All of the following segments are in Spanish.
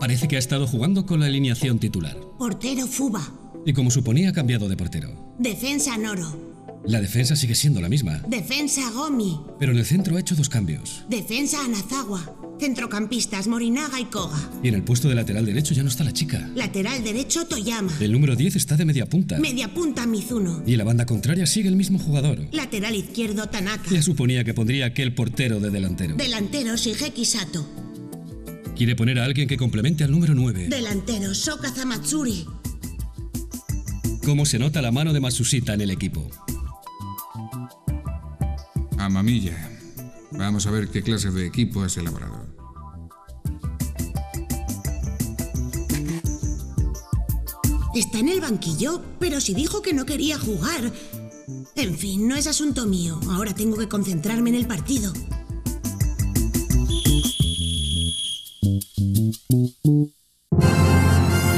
Parece que ha estado jugando con la alineación titular. Portero Fuba. Y como suponía, ha cambiado de portero. Defensa Noro. La defensa sigue siendo la misma. Defensa Gomi. Pero en el centro ha hecho dos cambios. Defensa Anazawa. Centrocampistas Morinaga y Koga. Y en el puesto de lateral derecho ya no está la chica. Lateral derecho Toyama. El número 10 está de media punta. Media punta Mizuno. Y en la banda contraria sigue el mismo jugador. Lateral izquierdo Tanaka. Ya suponía que pondría aquel portero de delantero. Delantero Shigeki Sato. Quiere poner a alguien que complemente al número 9. Delantero Sho Kazamatsuri. Cómo se nota la mano de Matsushita en el equipo. Amamilla. Vamos a ver qué clase de equipo has elaborado. Está en el banquillo, pero si dijo que no quería jugar. En fin, no es asunto mío. Ahora tengo que concentrarme en el partido.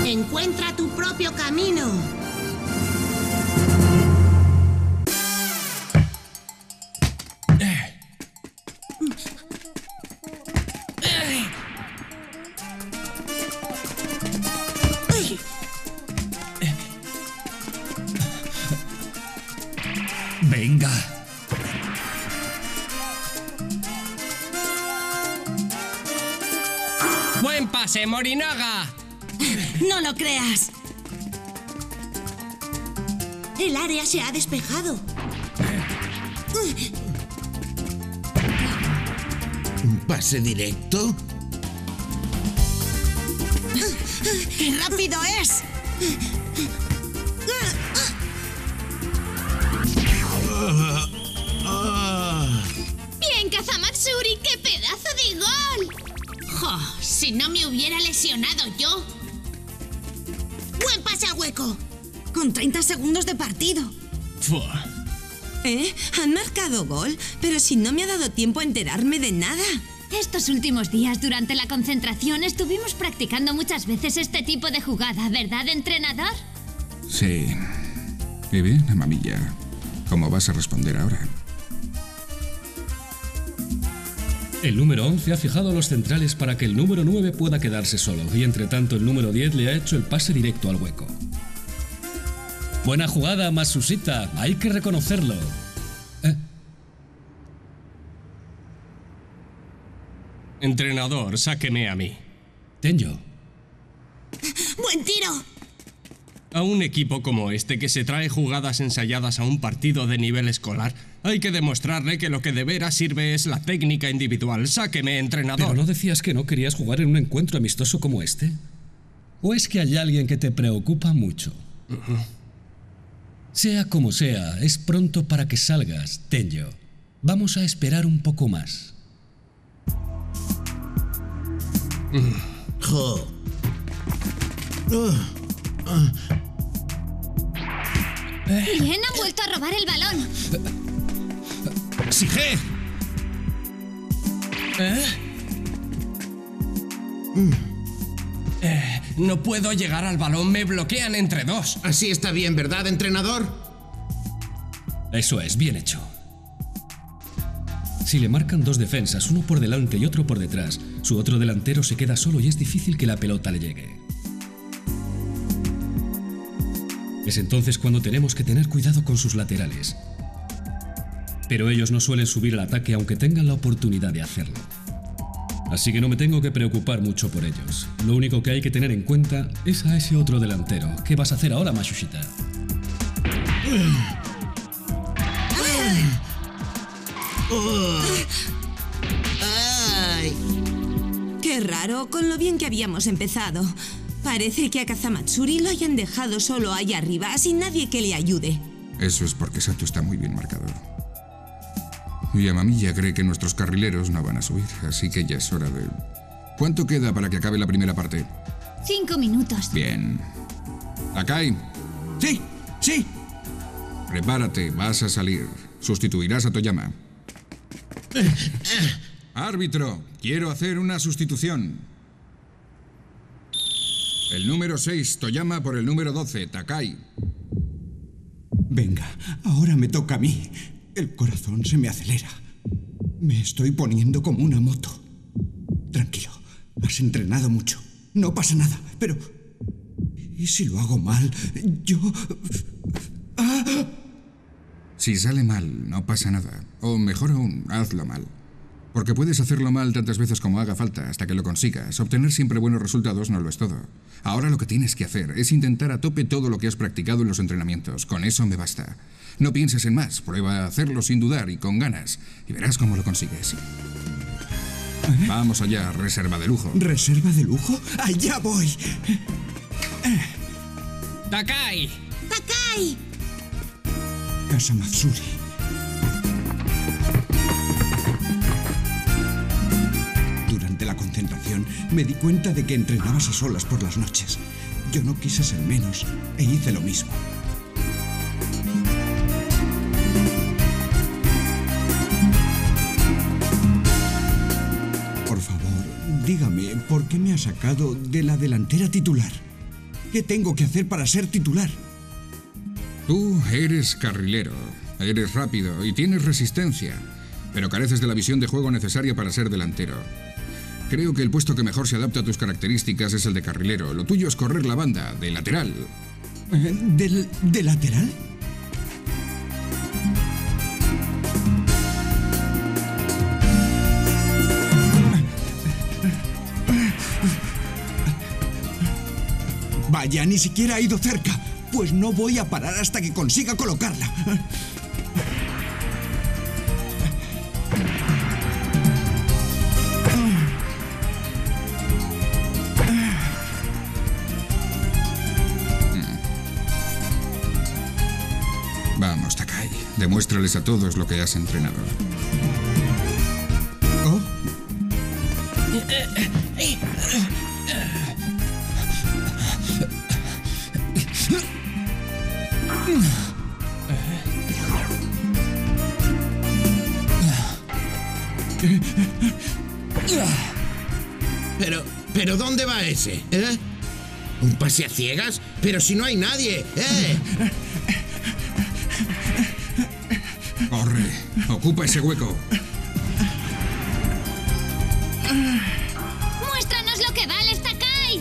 Encuentra tu propio camino. Morinaga. No lo creas. El área se ha despejado. ¿Un pase directo? ¡Qué rápido es! ¡Bien, Kazamatsuri! ¡Qué pedazo de gol! ¡Jo! Si no me hubiera lesionado yo. ¡Buen pase a hueco! Con 30 segundos de partido. Fua. Han marcado gol, pero si no me ha dado tiempo a enterarme de nada. Estos últimos días, durante la concentración, estuvimos practicando muchas veces este tipo de jugada, ¿verdad, entrenador? Sí. Y bien, Amamilla. ¿Cómo vas a responder ahora? El número 11 ha fijado a los centrales para que el número 9 pueda quedarse solo, y entre tanto el número 10 le ha hecho el pase directo al hueco. Buena jugada, Matsushita, hay que reconocerlo. Entrenador, sáqueme a mí. Tenyo. ¡Buen tiro! A un equipo como este que se trae jugadas ensayadas a un partido de nivel escolar, hay que demostrarle que lo que de veras sirve es la técnica individual. ¡Sáqueme, entrenador! ¿Pero no decías que no querías jugar en un encuentro amistoso como este? ¿O es que hay alguien que te preocupa mucho? Sea como sea, es pronto para que salgas, Tenyo. Vamos a esperar un poco más. Bien, han vuelto a robar el balón. ¡Sige! No puedo llegar al balón, me bloquean entre dos. Así está bien, ¿verdad, entrenador? Eso es, bien hecho. Si le marcan dos defensas, uno por delante y otro por detrás, su otro delantero se queda solo y es difícil que la pelota le llegue. Es entonces cuando tenemos que tener cuidado con sus laterales. Pero ellos no suelen subir al ataque aunque tengan la oportunidad de hacerlo. Así que no me tengo que preocupar mucho por ellos. Lo único que hay que tener en cuenta es a ese otro delantero. ¿Qué vas a hacer ahora, Matsushita? Ay. Qué raro, con lo bien que habíamos empezado. Parece que a Kazamatsuri lo hayan dejado solo ahí arriba, sin nadie que le ayude. Eso es porque Sato está muy bien marcado. Y Amamilla cree que nuestros carrileros no van a subir, así que ya es hora de... ¿Cuánto queda para que acabe la primera parte? 5 minutos. Bien. ¿Takai? ¡Sí! ¡Sí! Prepárate, vas a salir. Sustituirás a Toyama. Árbitro, quiero hacer una sustitución. El número 6, Toyama, por el número 12, Takai. Venga, ahora me toca a mí. El corazón se me acelera. Me estoy poniendo como una moto. Tranquilo, has entrenado mucho. No pasa nada, pero... ¿Y si lo hago mal? Yo... ¡Ah! Si sale mal, no pasa nada. O mejor aún, hazlo mal. Porque puedes hacerlo mal tantas veces como haga falta hasta que lo consigas. Obtener siempre buenos resultados no lo es todo. Ahora lo que tienes que hacer es intentar a tope todo lo que has practicado en los entrenamientos. Con eso me basta. No pienses en más. Prueba a hacerlo sin dudar y con ganas. Y verás cómo lo consigues. Vamos allá, reserva de lujo. ¿Reserva de lujo? ¡Allá voy! ¡Takai! ¡Takai! Kazamatsuri. La concentración, me di cuenta de que entrenabas a solas por las noches. Yo no quise ser menos e hice lo mismo. Por favor, dígame, ¿por qué me ha sacado de la delantera titular? ¿Qué tengo que hacer para ser titular? Tú eres carrilero, eres rápido y tienes resistencia, pero careces de la visión de juego necesaria para ser delantero. Creo que el puesto que mejor se adapta a tus características es el de carrilero. Lo tuyo es correr la banda, de lateral. ¿De lateral? Vaya, ni siquiera ha ido cerca. Pues no voy a parar hasta que consiga colocarla. Demuéstrales a todos lo que has entrenado. ¿Oh? Pero ¿dónde va ese? ¿Eh? ¿Un pase a ciegas? Pero si no hay nadie. ¿Eh? Corre, ocupa ese hueco. ¡Muéstranos lo que vale, Takai!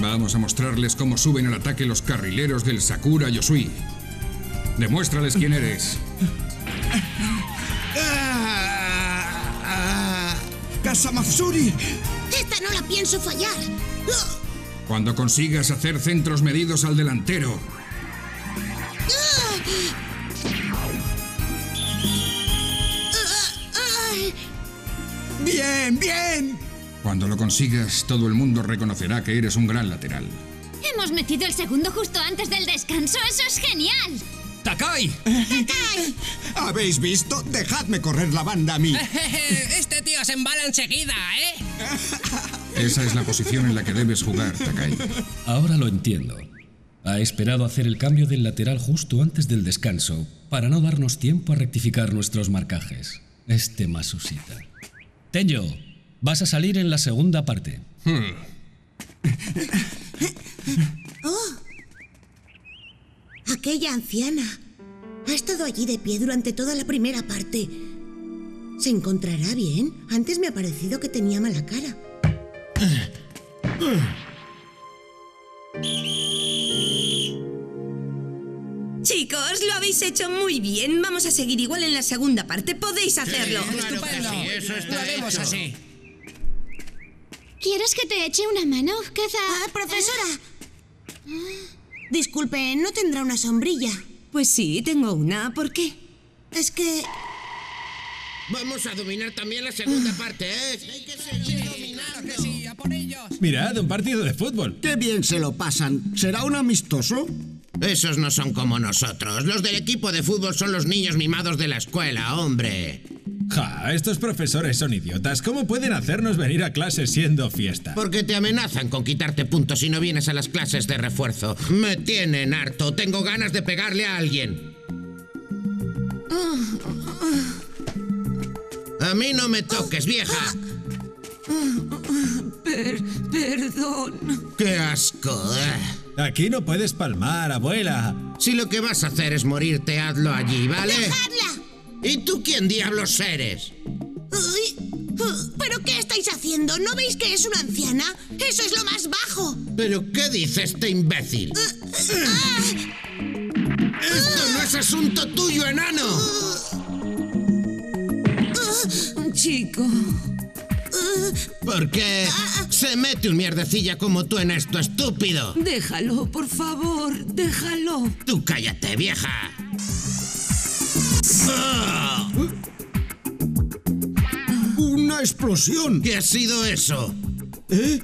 Vamos a mostrarles cómo suben al ataque los carrileros del Sakura Yosui. Demuéstrales quién eres. ¡Kazamatsuri! ¡Esta no la pienso fallar! Cuando consigas hacer centros medidos al delantero. ¡Bien, bien! Cuando lo consigas, todo el mundo reconocerá que eres un gran lateral. Hemos metido el segundo justo antes del descanso, eso es genial. ¡Takai! ¡Takai! ¿Habéis visto? ¡Dejadme correr la banda a mí! Este tío se embala enseguida, ¿eh? Esa es la posición en la que debes jugar, Takai. Ahora lo entiendo. Ha esperado hacer el cambio del lateral justo antes del descanso, para no darnos tiempo a rectificar nuestros marcajes. Este Matsushita. Tenyo, vas a salir en la segunda parte. Oh, aquella anciana. Ha estado allí de pie durante toda la primera parte. ¿Se encontrará bien? Antes me ha parecido que tenía mala cara. Chicos, lo habéis hecho muy bien. Vamos a seguir igual en la segunda parte. Podéis hacerlo. Sí, claro, estupendo. Sí, eso está lo haremos hecho. Así. ¿Quieres que te eche una mano, Kaza? Ah, profesora. Disculpe, ¿no tendrá una sombrilla? Pues sí, tengo una. ¿Por qué? Es que... Vamos a dominar también la segunda parte, ¿eh? Hay que seguir dominando. Sí, a por ellos. Mirad, un partido de fútbol. ¡Qué bien se lo pasan! ¿Será un amistoso? Esos no son como nosotros. Los del equipo de fútbol son los niños mimados de la escuela, hombre. Ja, estos profesores son idiotas. ¿Cómo pueden hacernos venir a clase siendo fiesta? Porque te amenazan con quitarte puntos si no vienes a las clases de refuerzo. Me tienen harto. Tengo ganas de pegarle a alguien. A mí no me toques, vieja. Perdón. ¡Qué asco! Aquí no puedes palmar, abuela. Si lo que vas a hacer es morirte, hazlo allí, ¿vale? ¡Dejadla! ¿Y tú quién diablos eres? ¿Pero qué estáis haciendo? ¿No veis que es una anciana? ¡Eso es lo más bajo! ¿Pero qué dice este imbécil? ¡Esto no es asunto tuyo, enano! Chico... ¿Por qué se mete un mierdecilla como tú en esto, estúpido? Déjalo, por favor, déjalo. Tú cállate, vieja. ¡Oh! ¡Una explosión! ¿Qué ha sido eso? ¿Eh?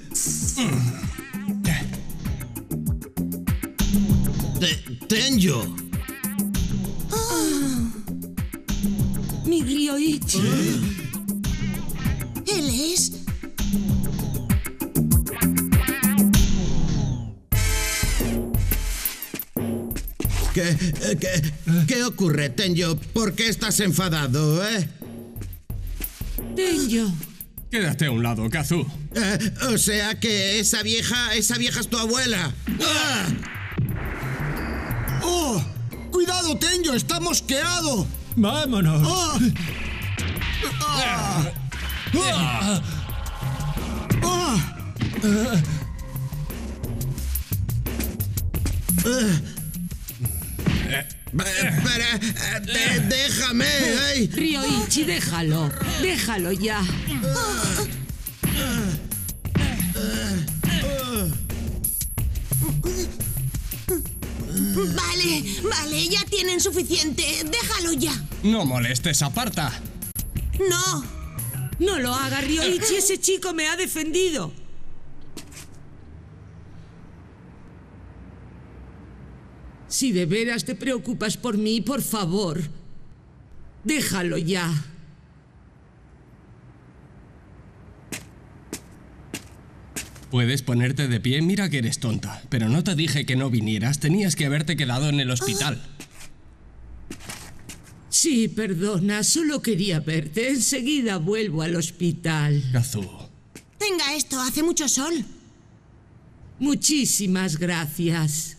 Tenyo. Oh, mi Ryoichi. ¿Él es? ¿Qué ocurre, Tenyo? ¿Por qué estás enfadado, eh? Tenyo. Quédate a un lado, Kazu. O sea que esa vieja es tu abuela. ¡Oh! ¡Cuidado, Tenyo! ¡Está mosqueado! ¡Vámonos! ¡Oh! ¡Ah! ¡Déjame! Ay. Ryoichi, déjalo. Déjalo ya. Vale, ya tienen suficiente. Déjalo ya. No molestes, aparta. No. No lo haga, Ryoichi, ese chico me ha defendido. Si de veras te preocupas por mí, por favor, déjalo ya. Puedes ponerte de pie, mira que eres tonta, pero no te dije que no vinieras, tenías que haberte quedado en el hospital. Sí, perdona, solo quería verte. Enseguida vuelvo al hospital. Kazu. Tenga esto, hace mucho sol. Muchísimas gracias.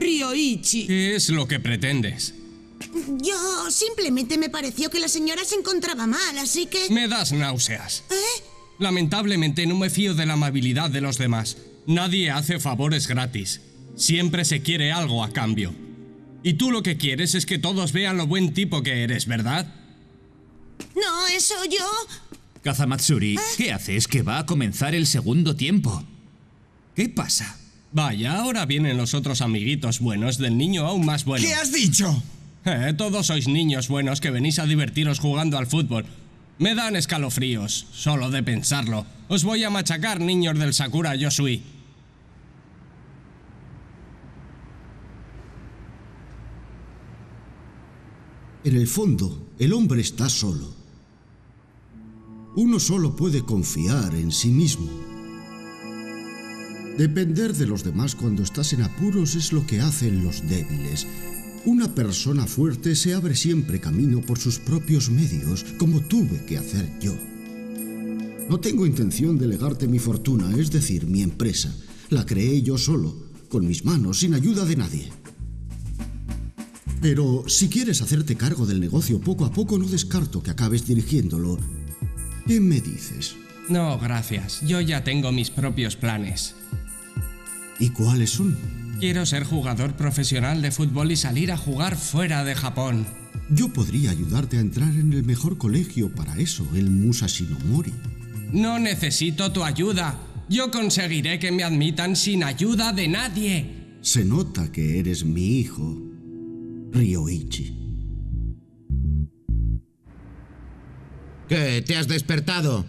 Ryoichi. ¿Qué es lo que pretendes? Yo simplemente me pareció que la señora se encontraba mal, así que... Me das náuseas. ¿Eh? Lamentablemente no me fío de la amabilidad de los demás. Nadie hace favores gratis. Siempre se quiere algo a cambio. Y tú lo que quieres es que todos vean lo buen tipo que eres, ¿verdad? No, eso yo... Kazamatsuri, ¿qué haces? Que va a comenzar el segundo tiempo. ¿Qué pasa? Vaya, ahora vienen los otros amiguitos buenos del niño aún más bueno. ¿Qué has dicho? Todos sois niños buenos que venís a divertiros jugando al fútbol. Me dan escalofríos, solo de pensarlo. Os voy a machacar, niños del Sakura Yosui. En el fondo, el hombre está solo. Uno solo puede confiar en sí mismo. Depender de los demás cuando estás en apuros es lo que hacen los débiles. Una persona fuerte se abre siempre camino por sus propios medios, como tuve que hacer yo. No tengo intención de legarte mi fortuna, es decir, mi empresa. La creé yo solo, con mis manos, sin ayuda de nadie. Pero si quieres hacerte cargo del negocio poco a poco, no descarto que acabes dirigiéndolo. ¿Qué me dices? No, gracias. Yo ya tengo mis propios planes. ¿Y cuáles son? Quiero ser jugador profesional de fútbol y salir a jugar fuera de Japón. Yo podría ayudarte a entrar en el mejor colegio para eso, el Musashinomori. No necesito tu ayuda. Yo conseguiré que me admitan sin ayuda de nadie. Se nota que eres mi hijo, Ryoichi. ¿Qué? ¿Te has despertado?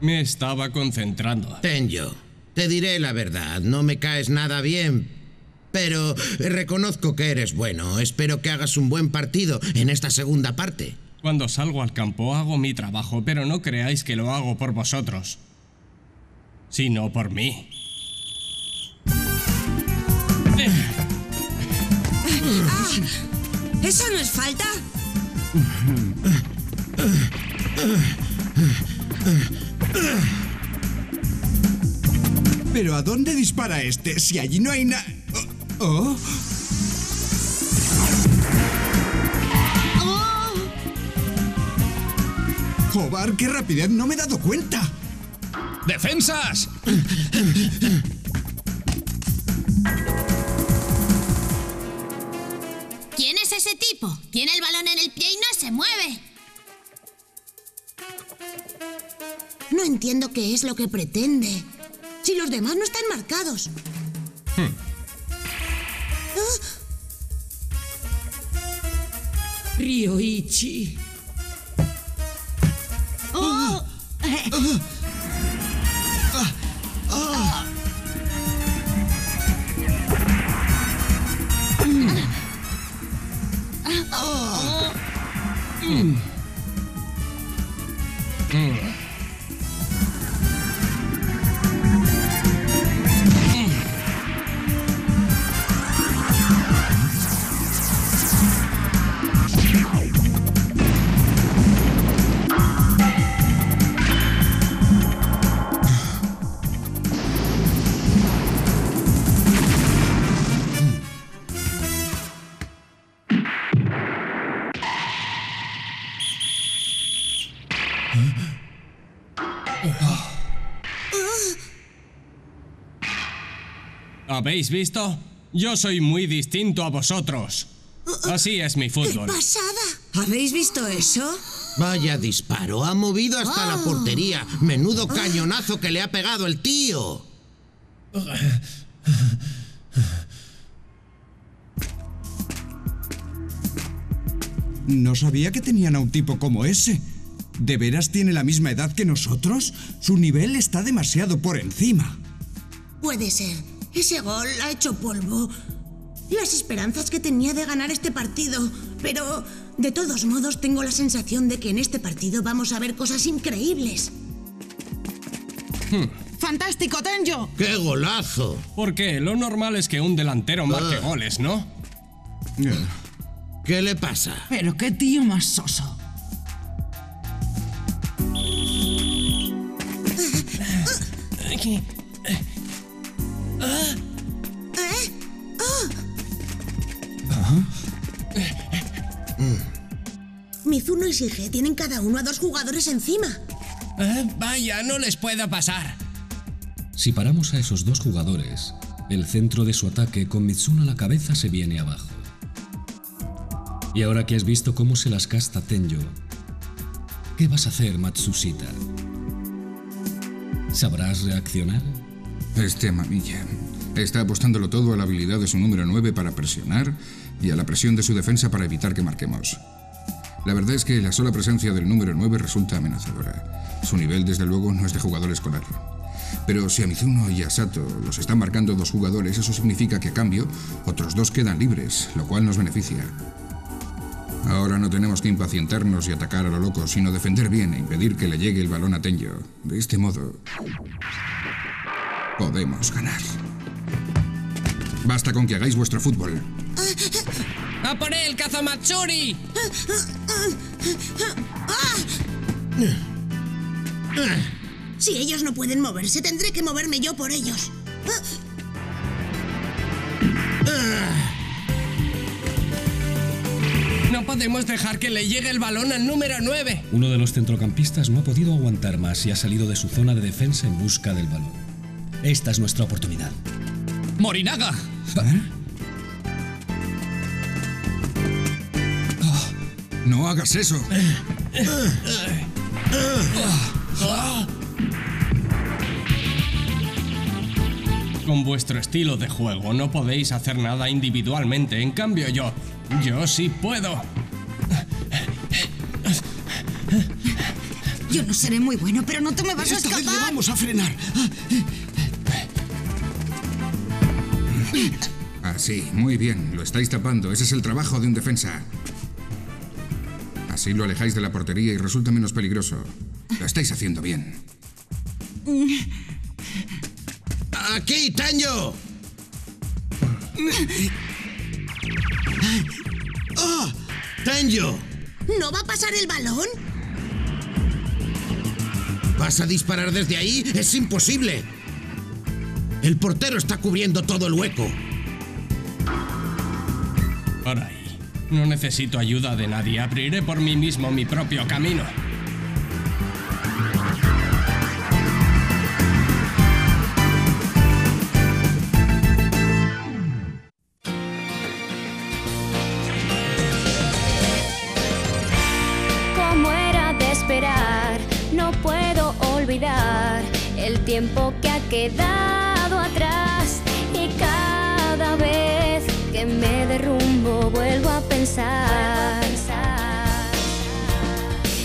Me estaba concentrando. Tenyo, te diré la verdad, no me caes nada bien, pero reconozco que eres bueno. Espero que hagas un buen partido en esta segunda parte. Cuando salgo al campo hago mi trabajo, pero no creáis que lo hago por vosotros, sino por mí. ¿Eso no es falta? ¿Pero a dónde dispara este? Si allí no hay nada... Oh. Oh. ¡Jobar, qué rapidez! ¡No me he dado cuenta! ¡Defensas! ¿Quién es ese tipo? Tiene el balón en el pie y no se mueve. No entiendo qué es lo que pretende. Si los demás no están marcados. ¿Ah? Ryoichi. ¡Oh! ¿Habéis visto? Yo soy muy distinto a vosotros. Así es mi fútbol. ¡Qué pasada! ¿Habéis visto eso? Vaya disparo, ha movido hasta la portería. Menudo cañonazo que le ha pegado el tío. No sabía que tenían a un tipo como ese. ¿De veras tiene la misma edad que nosotros? Su nivel está demasiado por encima. Puede ser. Ese gol ha hecho polvo. Las esperanzas que tenía de ganar este partido. Pero, de todos modos, tengo la sensación de que en este partido vamos a ver cosas increíbles. ¡Fantástico, Tenyo! ¡Qué golazo! Porque lo normal es que un delantero marque goles, ¿no? ¿Qué le pasa? Pero qué tío más soso. Mizuno y Shige tienen cada uno a 2 jugadores encima. Vaya, no les pueda pasar. Si paramos a esos 2 jugadores, el centro de su ataque con Mizuno a la cabeza se viene abajo. Y ahora que has visto cómo se las casta Tenyo, ¿qué vas a hacer, Matsushita? ¿Sabrás reaccionar? Este Amamilla está apostándolo todo a la habilidad de su número 9 para presionar y a la presión de su defensa para evitar que marquemos. La verdad es que la sola presencia del número 9 resulta amenazadora. Su nivel, desde luego, no es de jugador escolar. Pero si a Mizuno y a Sato los están marcando 2 jugadores, eso significa que a cambio otros 2 quedan libres, lo cual nos beneficia. Ahora no tenemos que impacientarnos y atacar a lo loco, sino defender bien e impedir que le llegue el balón a Tenyo. De este modo, podemos ganar. Basta con que hagáis vuestro fútbol. ¡A por él, Kazamatsuri! Si ellos no pueden moverse, tendré que moverme yo por ellos. No podemos dejar que le llegue el balón al número 9. Uno de los centrocampistas no ha podido aguantar más y ha salido de su zona de defensa en busca del balón. Esta es nuestra oportunidad. ¡Morinaga! Oh, ¡no hagas eso! Con vuestro estilo de juego no podéis hacer nada individualmente. En cambio yo sí puedo. Yo no seré muy bueno, pero no te me vas a escapar. Esta vez le vamos a frenar. Así, muy bien. Lo estáis tapando. Ese es el trabajo de un defensa. Así lo alejáis de la portería y resulta menos peligroso. Lo estáis haciendo bien. ¡Aquí, Tenyo! ¡Oh! ¡Tenyo! ¿No va a pasar el balón? ¿Vas a disparar desde ahí? ¡Es imposible! El portero está cubriendo todo el hueco. Por ahí. No necesito ayuda de nadie. Abriré por mí mismo mi propio camino. El tiempo que ha quedado atrás, y cada vez que me derrumbo vuelvo a pensar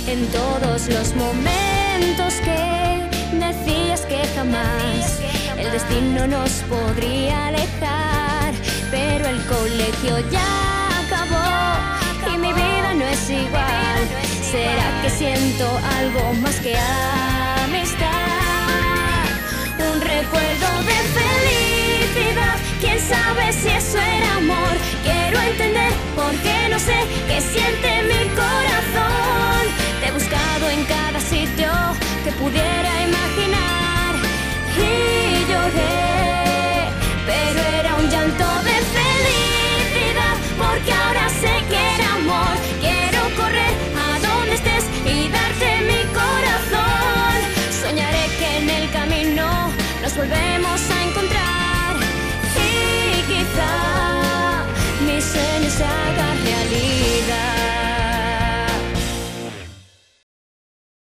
en todos los momentos que decías que jamás el destino nos podría alejar. Pero el colegio ya acabó y mi vida no es igual. ¿Será que siento algo más que amistad? Un recuerdo de felicidad, quién sabe si eso era amor. Quiero entender por qué no sé qué siente mi corazón. Te he buscado en cada sitio que pudiera imaginar y lloré, pero era un llanto de felicidad, porque ahora sé que era amor. Quiero correr a donde estés y darte mi corazón. Soñaré que en el camino nos volvemos a encontrar y quizá mi sueño se haga realidad.